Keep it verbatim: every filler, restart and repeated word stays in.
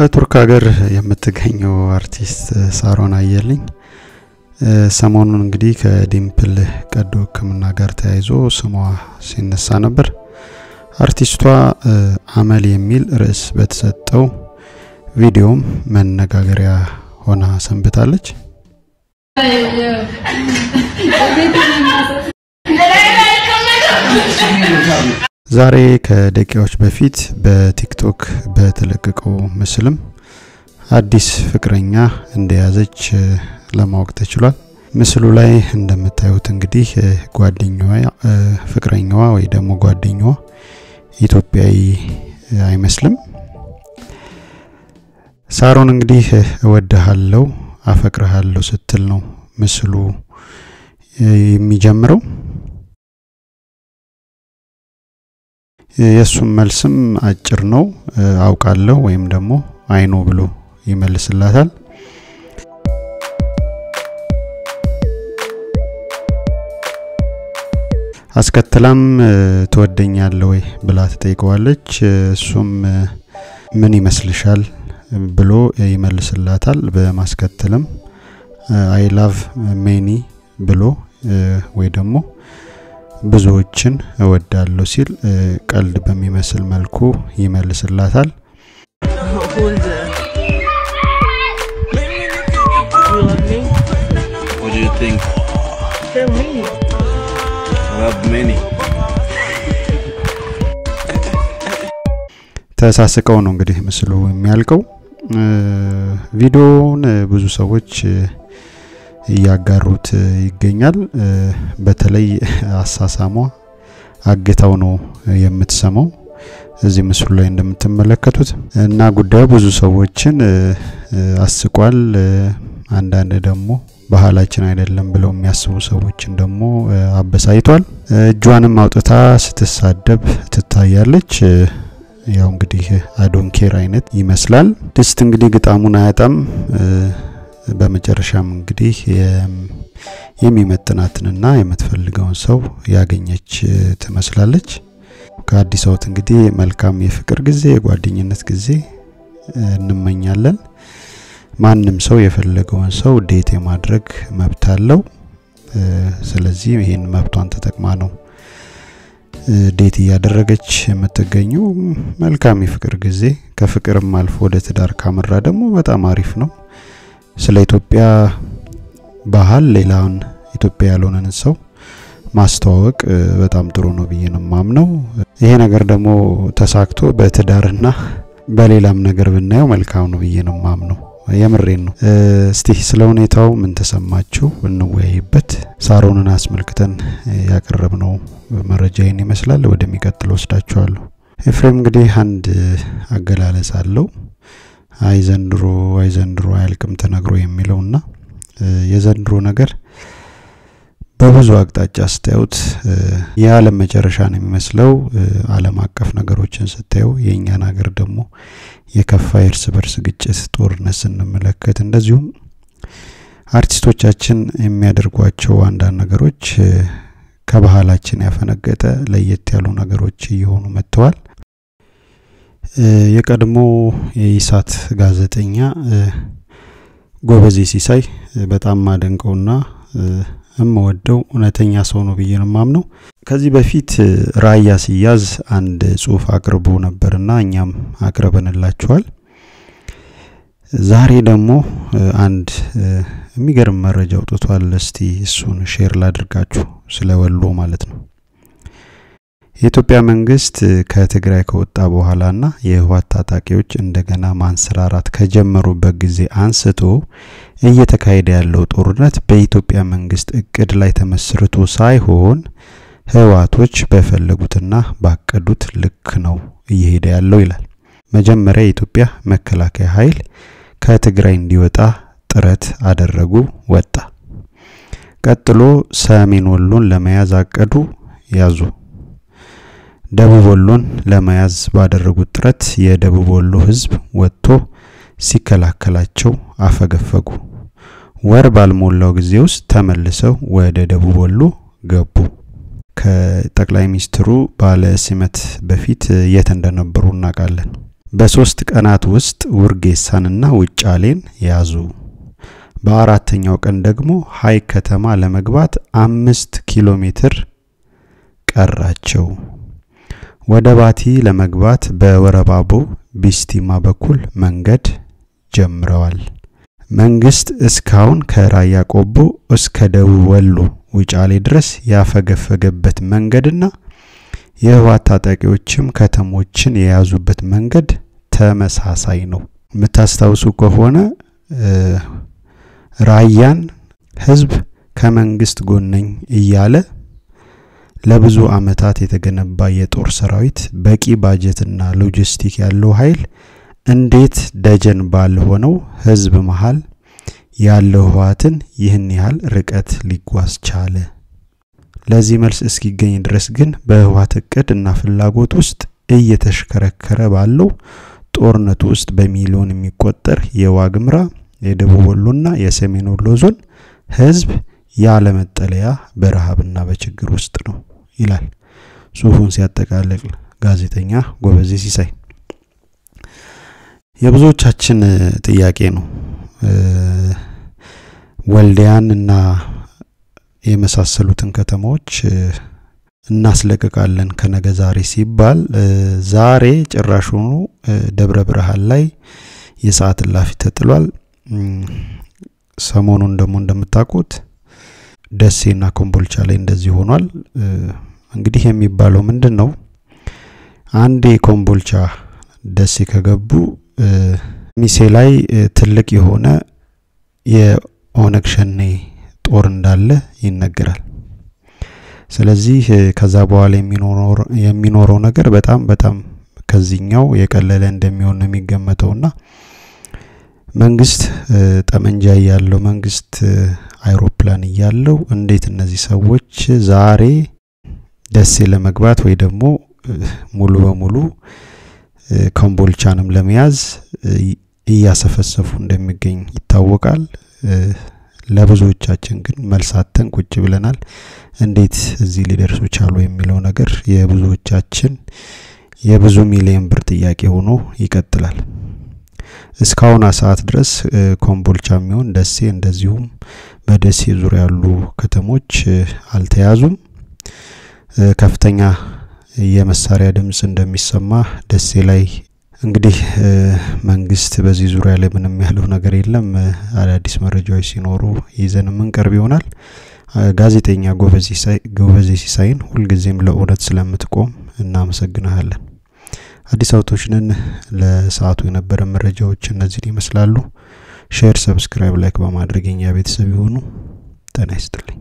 በቱርክ ሀገር የምትገኘው አርቲስት ሳሮን አየልኝ ሰሞኑን እንግዲህ ከዲምፕል ቀዶ ሕክምና ጋር ተያይዞ ስሟ ሲነሳ ነበር አርቲስቷ አመል የሚል ርዕስ በተሰጠው ቪዲዮም መነጋገሪያ ሆና ሰንብታለች ዛሬ ከደቂቃዎች በፊት በቲክቶክ በተለቀቀው ምስልም አዲስ ፍቅረኛ እንደያዘች ለማወቅ ተችሏል ምስሉ ላይ እንደምታዩት እንግዲህ ጓደኛዋ ፍቅረኛዋ ወይ ደግሞ ጓደኛዋ ኢትዮጵያዊ አይመስልም ሳሮን እንግዲህ እወድሃለሁ አፈቅርሃለሁ ስትል ነው ምስሉ የሚጀምረው የሱ መልስም አጭር ነው አውቃለሁ ወይም ደግሞ አይኖ ብሎ ይመልስላታል አስከተላም ተወደኛለህ ወይ ብላ ተጠይቀዋለች እሱም ምን ይመስልሻል ብሎ ይመልስላታል በማስከተለም አይ ላቭ ሜኒ ብሎ ወይ ደግሞ ብዙዎችን እወዳለሁ ሲል ቀልድ በሚመስል መልኩ ይመልስላታል What do you think? Tell me. I love many. ተሳስቀው ነው እንግዲህ መስሉ የሚያልቀው ቪዲዮውን ብዙ ሰዎች ያጋሩት ይገኛል በተለይ አሳሳሟ አግታው ነው የምትሰማው እዚህ መስሉ ላይ እንደምትመለከቱት እና ጉዳዩ ብዙ ሰዎችን አስቋል አንድ አንድ ደግሞ ባህላችን አይደለም ብለው የሚያስቡ ሰዎችን ደግሞ አበሳይቷል እጇንም አውጥታ ስትሳደብ ትታያለች ያው እንግዲህ አዶንኬር አይነት ይመስላል ድስት እንግዲህ ግጣሙን አያጣም በመጨረሻም እንግዲህ የሚመጥናትንና የምትፈልገውን ሰው ያገኘች ትመስላለች ከአዲስ አበባ እንግዲህ መልካም የፍቅር ጊዜ የጓደኝነት ጊዜ እንመኛለን ማንም ሰው የፈለገውን ሰው ዴት የማድረግ መብት አለው ስለዚህ ይሄን መብቷን ተጠቅማ ነው ዴት ያደረገች የምትገኘው መልካም የፍቅር ጊዜ ከፍቅርም አልፎ ወደ ትዳር ካመራ ደግሞ በጣም አሪፍ ነው ስለ ኢትዮጵያ ባህል ሌላውን ኢትዮጵያ ያለውን ሰው ማስተዋወቅ በጣም ጥሩ ነው ብየንም ማምነው ይሄ ነገር ደግሞ ተሳክቶ በትዳርና በሌላም ነገር ብናየው መልካም ነው ብየንም ማምነው የምሬን ነው እስቲ ስለ ሁኔታው ምን ተሰማችሁ እንወያይበት ሳሮንን አስመልክተን ያቀረብነው መረጃ ይሄን ይመስላል ወደሚቀጥለው ወስዳችኋለሁ ኤፍሬም እንግዲህ አንድ አገላለጽ አለው አይ ዘንድሮ አይ ዘንድሮ አያልቅም ተነግሮ የሚለውና የዘንድሮ ነገር በብዙ አቅጣጫ አስተያዩት የዓለም መጨረሻ ነው የሚመስለው ዓለም አቀፍ ነገሮችን ስታዩ የኛን ሀገር ደግሞ የከፋ እርስ በርስ ግጭት ጦርነት ስንመለከት እንደዚሁ አርቲስቶቻችን የሚያደርጓቸው አንዳንድ ነገሮች ከባህላችን ያፈነገጠ ለየት ያሉ ነገሮች እየሆኑ መጥተዋል የቀድሞ የኢሳት ጋዜጠኛ ጎበዜ ሲሳይ በጣም ማደንቀውና እምወደው እነተኛ ሰው ነው ብየንም ማምነው ከዚህ በፊት ራያ ሲያዝ አንድ ጽሁፍ አቅርቦ ነበርና እኛም አቅርበንላችኋል ዛሬ ደግሞ አንድ የሚገርም መረጃ ወጥቷል እስቲ እሱን ሼር ላድርጋችሁ ስለወሎ ማለት ነው የኢትዮጵያ መንግስት ከትግራይ ከወጣ በኋላና የህወሓት ታጣቂዎች እንደገና ማንሰራራት ከጀመሩበት ጊዜ አንስቶ እየተካሄደ ያለው ጦርነት በኢትዮጵያ መንግስት እቅድ ላይ ተመስርቶ ሳይሆን ህወሓቶች በፈለጉትና ባቀዱት ልክ ነው እየሄደ ያለው ይላል መጀመሪያ የኢትዮጵያ መከላከያ ኃይል ከትግራይ እንዲወጣ ጥረት አደረጉ ወጣ ቀጥሎ ሰሜን ወሎን ለመያዝ አቀዱ ያዙ ደቡብ ወሎን ለማያዝ ባደረጉት ጥረት የደቡብ ወሎ ህዝብ ወጥቶ ሲከላከላቸው አፈገፈጉ ወር ባልሞላው ጊዜ ውስጥ ተመልሰው ወደ ደቡብ ወሎ ገቡ ከጠቅላይ ሚኒስትሩ ባለ ሲመት በፊት የት እንደነበሩ እናቃለን በሶስት ቀናት ውስጥ ውርጌሳንና ውጫሌን ያዙ። በአራተኛው ቀን ደግሞ ሃይ ከተማ ለመግባት አምስት ኪሎ ሜትር ቀራቸው። ወደ ባቲ ለመግባት በወረባቦ ቢስቲማ በኩል መንገድ ጀምረዋል። መንግስት እስካሁን ከራያ ቆቦ እስከ ደቡብ ወሎ ውጫሌ ድረስ ያፈገፈገበት መንገድና የህዋት ታጣቂዎችም ከተሞችን የያዙበት መንገድ ተመሳሳይ ነው። መታስተውሱ ከሆነ ራያን ህዝብ ከመንግስት ጎንኝ ይያለ ለብዙ አመታት የተገነባ የጦር ሰራዊት በቂ ባጀትና ሎጂስቲክ ያለው ኃይል እንዴት ደጀን ባል ሆነው ህዝብ መሃል ያለው ህዋትን ይህን ያህል ርቀት ሊጓዝ ቻለ? ለዚህ መልስ እስኪገኝ ድረስ ግን በህዋት እቅድና ፍላጎት ውስጥ እየተሽከረከረ ባለው ጦርነት ውስጥ በሚሊዮን የሚቆጠር የዋግምራ የደቡብ ወሎና የሰሜን ወሎ ዞን ህዝብ ያለ መጠለያ በረሃብና በችግር ውስጥ ነው ይላል ጽሁፉን ሲያጠቃልል ጋዜጠኛ ጎበዜ ሲሳይ። የብዙዎቻችን ጥያቄ ነው ወልዲያንና የመሳሰሉትን ከተሞች እናስለቀቃለን ከነገ ዛሬ ሲባል ዛሬ ጭራሹኑ ደብረ ብርሃን ላይ የሰዓት እላፊ ተጥሏል። ሰሞኑን ደግሞ እንደምታውቁት ደሴና ኮምቦልቻ ላይ እንደዚህ ሆኗል። እንግዲህ የሚባለው ምንድነው አንዴ ኮምቦልቻ ደሴ ከገቡ ሚሴ ላይ ትልቅ የሆነ የኦነግ ሸኔ ጦር እንዳለ ይነገራል። ስለዚህ ከዛ በኋላ የሚኖር የሚኖረው ነገር በጣም በጣም ከዚህኛው የቀለለ እንደሚሆን ነው የሚገመተውና መንግስት ጠመንጃ ያለው መንግስት አይሮፕላን ያለው እንዴት እነዚህ ሰዎች ዛሬ ደስ ለመግባት ወይ ደግሞ ሙሉ በሙሉ ኮምቦልቻንም ለሚያዝ እያሰፈሰፉ እንደሚገኝ ይታወቃል። ለብዙዎቻችን ግን መልሳተን ቁጭ ብለናል። እንዴት እዚህ ሊደርሱ ቻሉ የሚለው ነገር የብዙዎቻችን የብዙ ሚሊዮን ብር ጥያቄ ሆኖ ይቀጥላል። እስካሁን ሰዓት ድረስ ኮምቦልቻም ይሁን ደሴ እንደዚሁም በደሴ ዙሪያ ያሉ ከተሞች አልተያዙም። ከፍተኛ የመሳሪያ ድምጽ እንደሚሰማ ደሴ ላይ እንግዲህ መንግስት በዚህ ዙሪያ ላይ ምንም ያለው ነገር የለም። አዳዲስ መረጃዎች ሲኖሩ ይዘን መንቀርብ ይሆናል። ጋዜጠኛ ጎበዜ ሲሳይ ጎበዜ ሲሳይን ሁሉ ጊዜም ለእውነት ስለምትቆም እናመሰግናለን። አዲስ አውቶችንን ለሰዓቱ የነበረ መረጃዎች እነዚህ ይመስላሉ። ሼር፣ ሰብስክራይብ፣ ላይክ በማድረግ የኛ ቤተሰብ ይሁኑ። ጤና ይስጥልኝ።